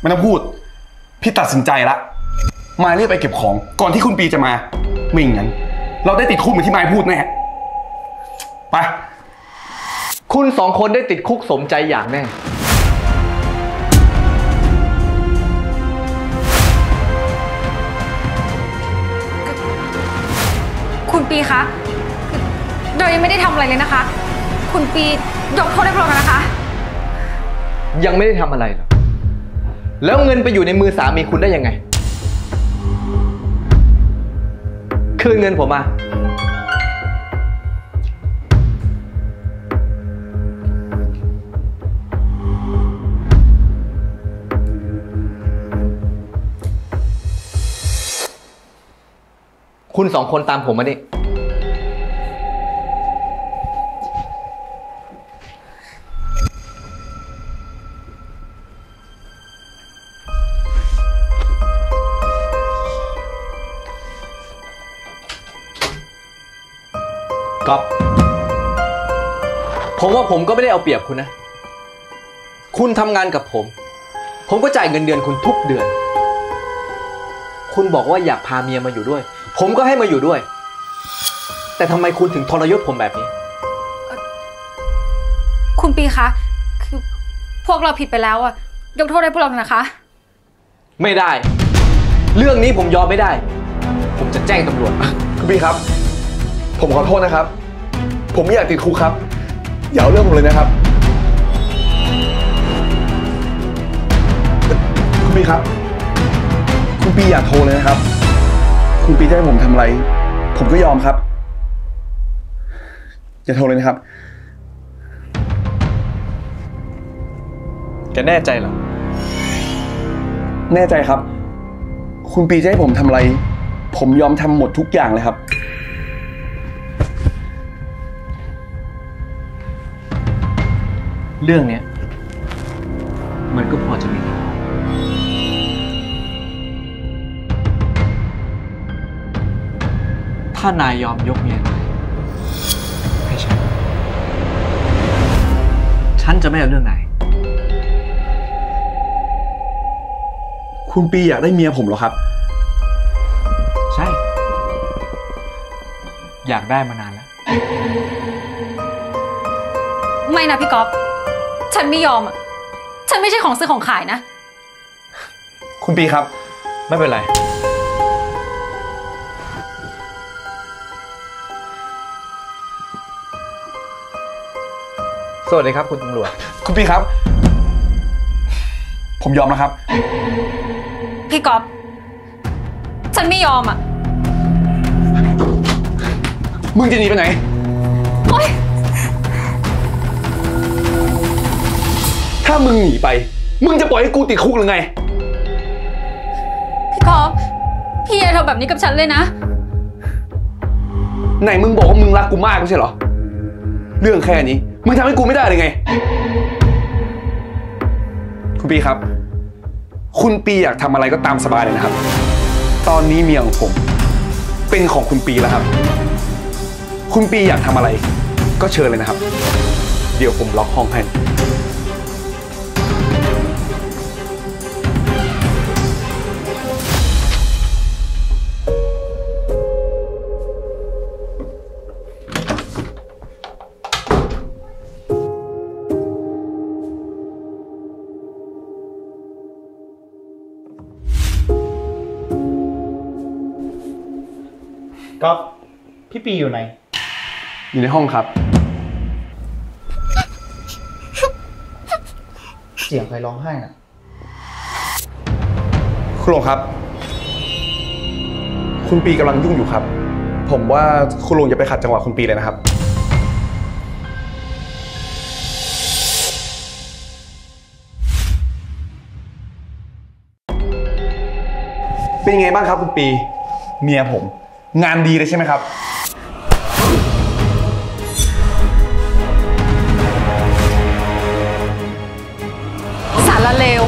ไม่ต้องพูดพี่ตัดสินใจละมาเรียกไปเก็บของก่อนที่คุณปีจะมาไม่อย่างนั้นเราได้ติดคุกเหมือนที่มายพูดแน่ไปคุณสองคนได้ติดคุกสมใจอยากแน่คุณปีคะเรายังไม่ได้ทำอะไรเลยนะคะคุณปียกโทษให้พวกเรานะคะยังไม่ได้ทำอะไรหรอแล้วเงินไปอยู่ในมือสามีคุณได้ยังไงคืนเงินผมมาคุณสองคนตามผมมานี่ก๊อฟผมว่าผมก็ไม่ได้เอาเปรียบคุณนะคุณทำงานกับผมก็จ่ายเงินเดือนคุณทุกเดือนคุณบอกว่าอยากพาเมียมาอยู่ด้วยผมก็ให้มาอยู่ด้วยแต่ทำไมคุณถึงทรยศผมแบบนี้คุณปีคะคือพวกเราผิดไปแล้วอะยกโทษให้พวกเรานะคะไม่ได้เรื่องนี้ผมยอมไม่ได้ผมจะแจ้งตำรวจคุณปีครับผมขอโทษนะครับผมไม่อยากติดคุกครับอย่าเอาเรื่องผมเลยนะครับคุณปีครับคุณปีอย่าโทรเลยนะครับคุณปีจะให้ผมทำอะไรผมก็ยอมครับอย่าโทรเลยนะครับแกแน่ใจเหรอแน่ใจครับคุณปีจะให้ผมทำอะไรผมยอมทำหมดทุกอย่างเลยครับเรื่องนี้มันก็พอจะมีถ้านายยอมยกเมียนายให้ฉันจะไม่เอาเรื่องนายคุณปีอยากได้เมียผมเหรอครับใช่อยากได้มานานแล้วไม่นะพี่ก๊อฟฉันไม่ยอมอ่ะฉันไม่ใช่ของซื้อของขายนะคุณปีครับไม่เป็นไรสวัสดีครับคุณตำรวจคุณปีครับผมยอมแล้วครับพี่ก๊อฟฉันไม่ยอมอ่ะมึงจะหนีไปไหนโอ๊ยถ้ามึงหนีไปมึงจะปล่อยให้กูติดคุกหรือไง กอล์ฟพี่อย่าทำแบบนี้กับฉันเลยนะไหนมึงบอกว่ามึงรักกูมากไม่ใช่เหรอเรื่องแค่นี้มึงทำให้กูไม่ได้เลยไงคุณปีครับคุณปีอยากทำอะไรก็ตามสบายเลยนะครับตอนนี้เมียของผมเป็นของคุณปีแล้วครับคุณปีอยากทำอะไรก็เชิญเลยนะครับเดี๋ยวผมล็อกห้องให้ก็พี่ปีอยู่ไหนอยู่ในห้องครับเสียงใครร้องไห้น่ะคุณหลวงครับคุณปีกำลังยุ่งอยู่ครับผมว่าคุณหลวงอย่าไปขัดจังหวะคุณปีเลยนะครับเป็นไงบ้างครับคุณปีเมียผมงานดีเลยใช่ไหมครับสารเลว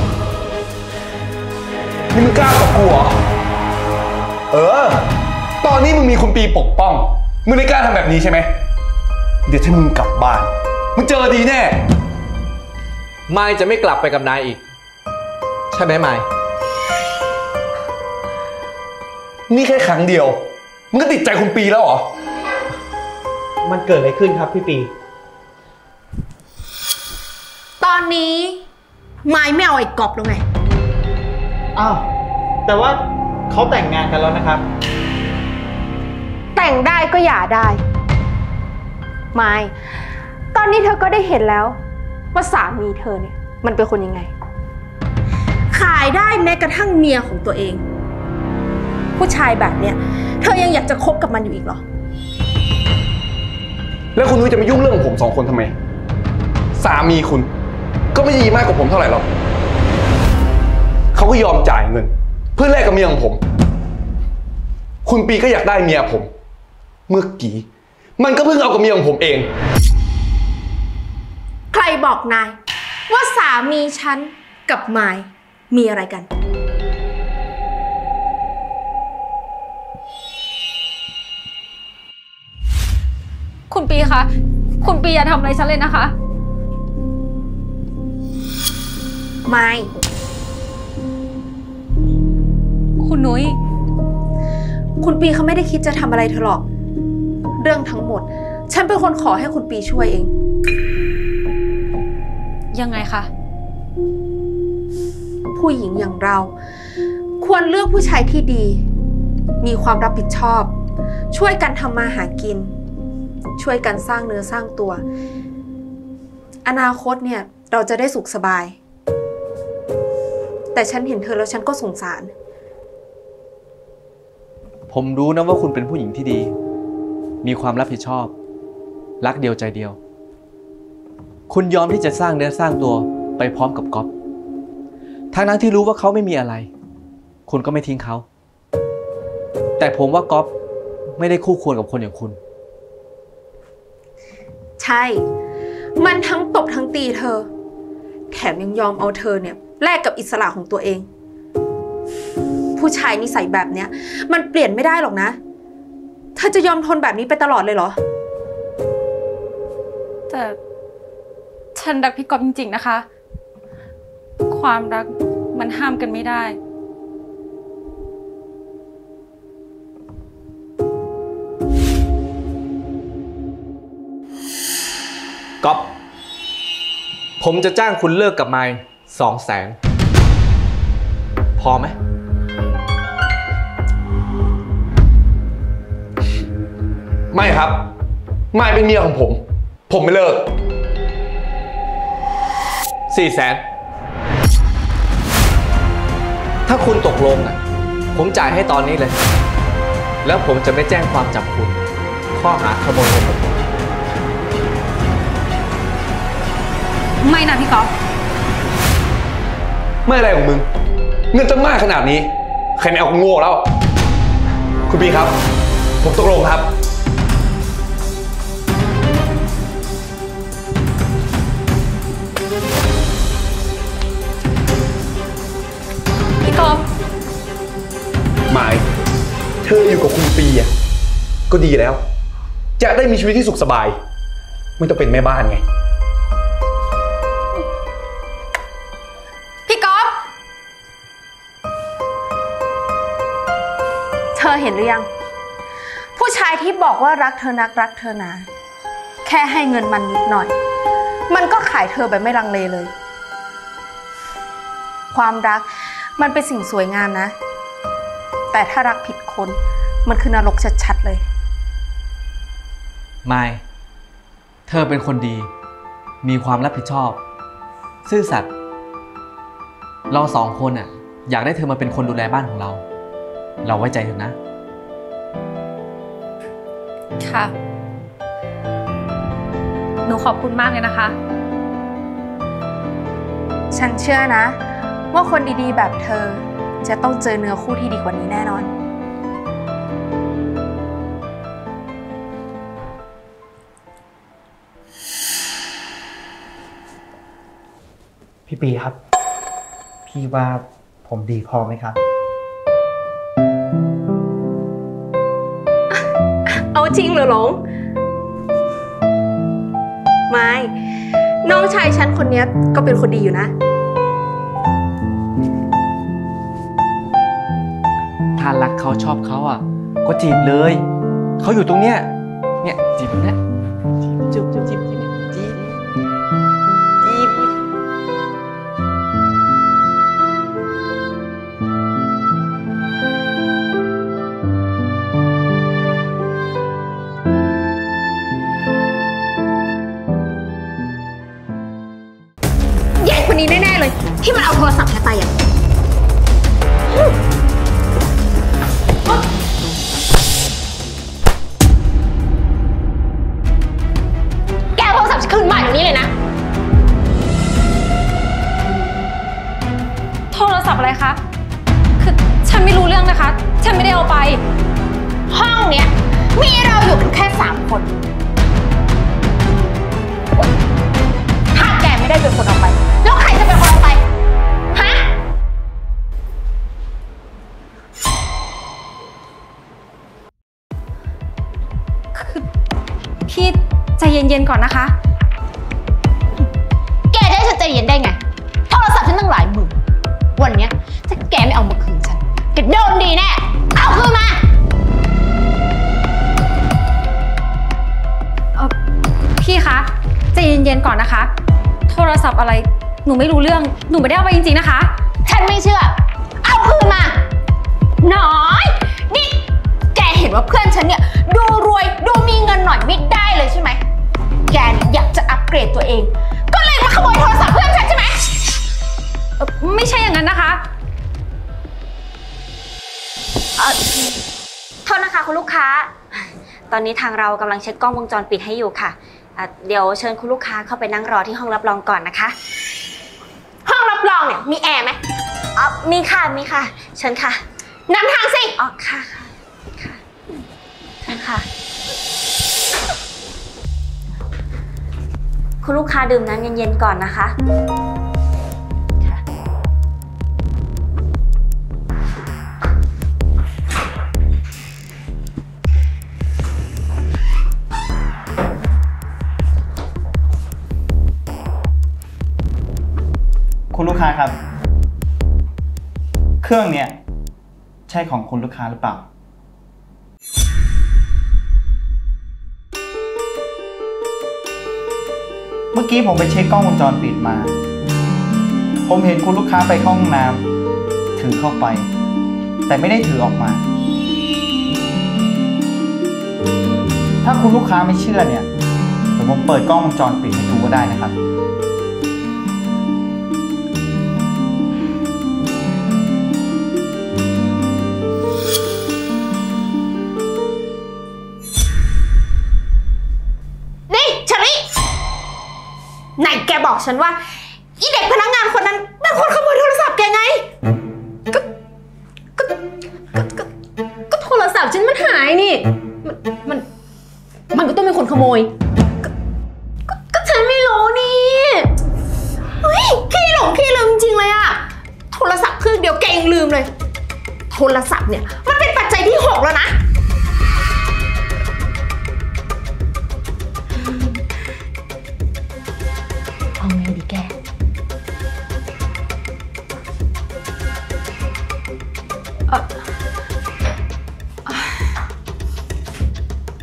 นี่มึงกล้ากับกูเหรอตอนนี้มึงมีคุณปีปกป้องมึงไม่กล้าทำแบบนี้ใช่ไหมเดี๋ยวถ้ามึงกลับบ้านมึงเจอดีแน่ไม่จะไม่กลับไปกับนายอีกใช่ไหมไม่นี่แค่ครั้งเดียวมึงก็ติดใจคุณปีแล้วเหรอมันเกิดอะไรขึ้นครับพี่ปีตอนนี้ไม้ไม่เอาไอ้กอบแล้วไงอ้าวแต่ว่าเขาแต่งงานกันแล้วนะครับแต่งได้ก็หย่าได้ไม้ตอนนี้เธอก็ได้เห็นแล้วว่าสามีเธอเนี่ยมันเป็นคนยังไงขายได้แม้กระทั่งเมียของตัวเองผู้ชายแบบเนี้ยเธอยังอยากจะคบกับมันอยู่อีกเหรอแล้วคุณนุ้ยจะมายุ่งเรื่องของผมสองคนทำไมสามีคุณก็ไม่ดีมากกว่าผมเท่าไหร่หรอกเขาก็ยอมจ่ายเงินเพื่อแลกกับเมียของผมคุณปีก็อยากได้เมียผมเมื่อกี้มันก็เพิ่งเอากับเมียของผมเองใครบอกนายว่าสามีฉันกับไมค์มีอะไรกันคุณปีคะคุณปีอย่าทำอะไรฉันเลยนะคะไม่คุณนุ้ยคุณปีเขาไม่ได้คิดจะทำอะไรเธอหรอกเรื่องทั้งหมดฉันเป็นคนขอให้คุณปีช่วยเองยังไงคะผู้หญิงอย่างเราควรเลือกผู้ชายที่ดีมีความรับผิดชอบช่วยกันทำมาหากินช่วยกันสร้างเนื้อสร้างตัวอนาคตเนี่ยเราจะได้สุขสบายแต่ฉันเห็นเธอแล้วฉันก็สงสารผมรู้นะว่าคุณเป็นผู้หญิงที่ดีมีความรับผิดชอบรักเดียวใจเดียวคุณยอมที่จะสร้างเนื้อสร้างตัวไปพร้อมกับก๊อฟทั้งที่รู้ว่าเขาไม่มีอะไรคุณก็ไม่ทิ้งเขาแต่ผมว่าก๊อฟไม่ได้คู่ควรกับคนอย่างคุณใช่มันทั้งตบทั้งตีเธอแถมยังยอมเอาเธอเนี่ยแลกกับอิสระของตัวเองผู้ชายนิสัยแบบเนี้ยมันเปลี่ยนไม่ได้หรอกนะเธอจะยอมทนแบบนี้ไปตลอดเลยเหรอแต่ฉันรักพี่กอบจริงๆนะคะความรักมันห้ามกันไม่ได้ก๊อฟผมจะจ้างคุณเลิกกับไมค์200,000พอไหมไม่ครับไมค์เป็นเมียของผมผมไม่เลิก400,000ถ้าคุณตกลงอ่ะผมจ่ายให้ตอนนี้เลยแล้วผมจะไม่แจ้งความจับคุณข้อหาขโมยของผมไม่นะพี่ก๊อฟไม่อะไรของมึงเงินตั้งมากขนาดนี้ ใครไม่เอาก็โง่แล้วคุณพี่ครับผมตกลงครับพี่กอล์ฟหมายเธออยู่กับคุณปีอะก็ดีแล้วจะได้มีชีวิตที่สุขสบายไม่ต้องเป็นแม่บ้านไงพี่กอล์ฟเธอเห็นหรือยังผู้ชายที่บอกว่ารักเธอนักรักเธอหนาแค่ให้เงินมันนิดหน่อยมันก็ขายเธอแบบไม่ลังเลเลยความรักมันเป็นสิ่งสวยงามนะแต่ถ้ารักผิดคนมันคือนรกชัดๆเลยไม่เธอเป็นคนดีมีความรับผิดชอบซื่อสัตย์เราสองคนอยากได้เธอมาเป็นคนดูแลบ้านของเราเราไว้ใจเธอนะค่ะหนูขอบคุณมากเลยนะคะฉันเชื่อนะว่าคนดีๆแบบเธอจะต้องเจอเนื้อคู่ที่ดีกว่านี้แน่นอนพี่ปีครับพี่ว่าผมดีพอไหมครับเอาจริงเหรอหลงไม่น้องชายฉันคนนี้ก็เป็นคนดีอยู่นะถ้ารักเขาชอบเขาก็จีบเลยเขาอยู่ตรงเนี้ยจีบนะจุ๊บจุ๊บจีบนี่แน่ๆเลยที่มันเอาโทรศัพท์ไปแกโทรศัพท์คืนมาเดี๋ยวนี้เลยนะโทรศัพท์อะไรคะคือฉันไม่รู้เรื่องนะคะฉันไม่ได้เอาไปห้องเนี้ยมีเราอยู่กันแค่3คนถ้าแกไม่ได้เป็นคนเอาไปแล้วใครจะเป็นคนเอาไปฮะคือพี่ใจเย็นๆก่อนนะคะแกได้ฉันใจเย็นได้ไงโทรศัพท์ฉันตั้งหลายหมื่นวันนี้ถ้าแกไม่เอามาคืนฉันแกโดนดีแน่เอาคืนมาพี่คะใจเย็นๆก่อนนะคะโทรศัพท์อะไรหนูไม่รู้เรื่องหนูไม่ได้เอาไปจริงๆนะคะฉันไม่เชื่อเอาคืนมาน้อยนี่แกเห็นว่าเพื่อนฉันเนี่ยดูรวยดูมีเงินหน่อยไม่ได้เลยใช่ไหมแกอยากจะอัปเกรดตัวเองก็เลยมาขโมยโทรศัพท์เพื่อนฉันใช่ไหมไม่ใช่อย่างนั้นนะคะโทษนะคะคุณลูกค้าตอนนี้ทางเรากำลังเช็คกล้องวงจรปิดให้อยู่ค่ะเดี๋ยวเชิญคุณลูกค้าเข้าไปนั่งรอที่ห้องรับรองก่อนนะคะห้องรับรองเนี่ยมีแอร์ไหมมีค่ะมีค่ะเชิญค่ะนำทางสิอ๋อค่ะค่ะเชิญค่ะคุณลูกค้าดื่มน้ำเย็นๆก่อนนะคะคุณลูกค้าครับเครื่องเนี่ยใช่ของคุณลูกค้าหรือเปล่าเมื่อกี้ผมไปเช็คกล้องวงจรปิดมาผมเห็นคุณลูกค้าไปห้องน้ำถือเข้าไปแต่ไม่ได้ถือออกมาถ้าคุณลูกค้าไม่เชื่อเนี่ยเดี๋ยวผมเปิดกล้องวงจรปิดให้ดูก็ได้นะครับบอกฉันว่าอีเด็กพนักงานคนนั้นเป็นคนขโมยโทรศัพท์แกไงก็ นเดียวแกเองลืมเลยโทรศัพท์เนี่ยมันเป็นปัจจัยที่6แล้วนะเอาไงดีแก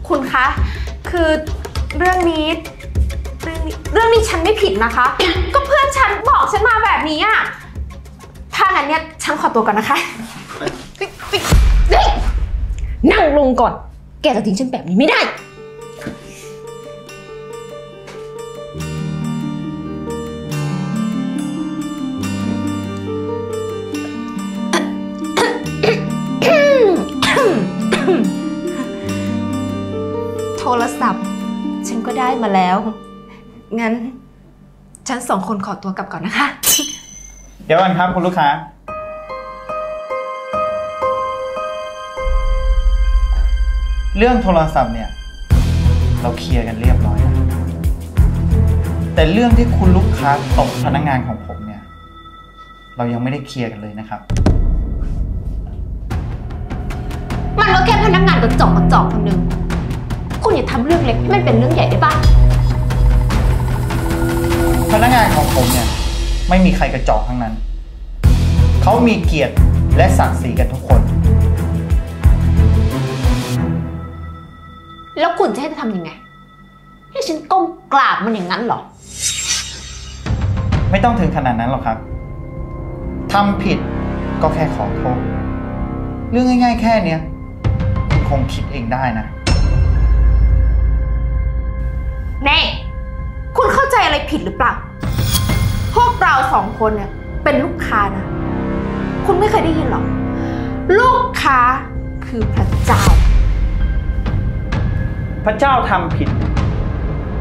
คุณคะคือเรื่องนี้ฉันไม่ผิดนะคะ ก็เพื่อนฉันบอกฉันมาแบบนี้อ่ะถ้างั้นเนี่ยฉันขอตัวก่อนนะคะนั่งลงก่อนแกจะทิ้งฉันแบบนี้ไม่ได้โทรศัพท์ฉันก็ได้มาแล้วงั้นฉันสองคนขอตัวกลับก่อนนะคะเดี๋ยวก่อนครับคุณลูกค้าเรื่องโทรศัพท์เนี่ยเราเคลียร์กันเรียบร้อยแล้วแต่เรื่องที่คุณลูกค้าตบพนักงานของผมเนี่ยเรายังไม่ได้เคลียร์กันเลยนะครับมันก็แค่พนักงานกระจอกคนนึงคุณอย่าทำเรื่องเล็กไม่เป็นเรื่องใหญ่ได้ปะพนักงานของผมเนี่ยไม่มีใครกระจอกทั้งนั้นเขามีเกียรติและศักดิ์ศรีกันทุกคนแล้วคุณจะให้ทำยังไงให้ฉันก้มกราบมันอย่างนั้นหรอไม่ต้องถึงขนาดนั้นหรอกครับทำผิดก็แค่ขอโทษเรื่องง่ายๆแค่เนี้ยคุณคงคิดเองได้นะแน่คุณเข้าใจอะไรผิดหรือเปล่าพวกเราสองคนเนี่ยเป็นลูกค้านะคุณไม่เคยได้ยินหรอกลูกค้าคือพระเจ้าพระเจ้าทำผิด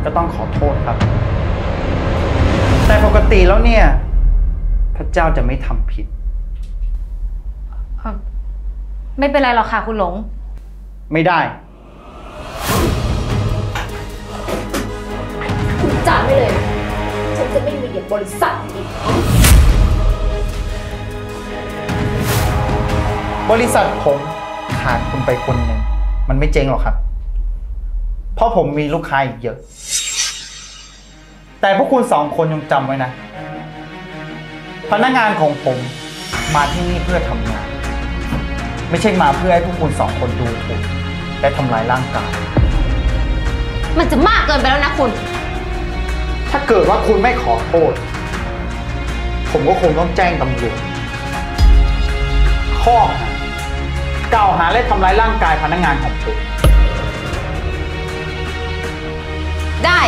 ก็ต้องขอโทษครับแต่ปกติแล้วเนี่ยพระเจ้าจะไม่ทำผิดไม่เป็นไรหรอกค่ะคุณหลงไม่ได้คุณจ่ายไม่เลยฉันจะไม่มีเกียรติบริษัทอีกบริษัทผมขาดคุณไปคนหนึ่งมันไม่เจ๊งหรอกครับเพราะผมมีลูกค้าอีกเยอะแต่พวกคุณสองคนยังจำไว้นะพนักงานของผมมาที่นี่เพื่อทำงานไม่ใช่มาเพื่อให้พวกคุณสองคนดูถูกและทำลายร่างกายมันจะมากเกินไปแล้วนะคุณถ้าเกิดว่าคุณไม่ขอโทษผมก็คงต้องแจ้งตำรวจข้อกล่าวหาและทำลายร่างกายพนักงานของผมได้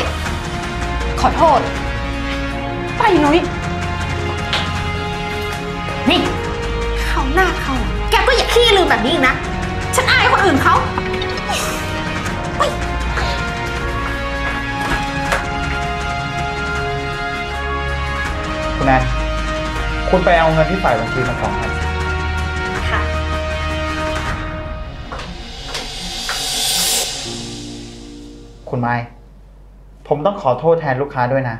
ขอโทษไปนุ้ยนี่เขาหน้าเขาแกก็อย่าขี้ลืมแบบนี้นะฉันอายคนอื่นเขาไปคุณแอนคุณไปเอาเงินที่ฝ่ายบัญชีมา2,000ค่ะคุณไมค์ผมต้องขอโทษแทนลูกค้าด้วยนะ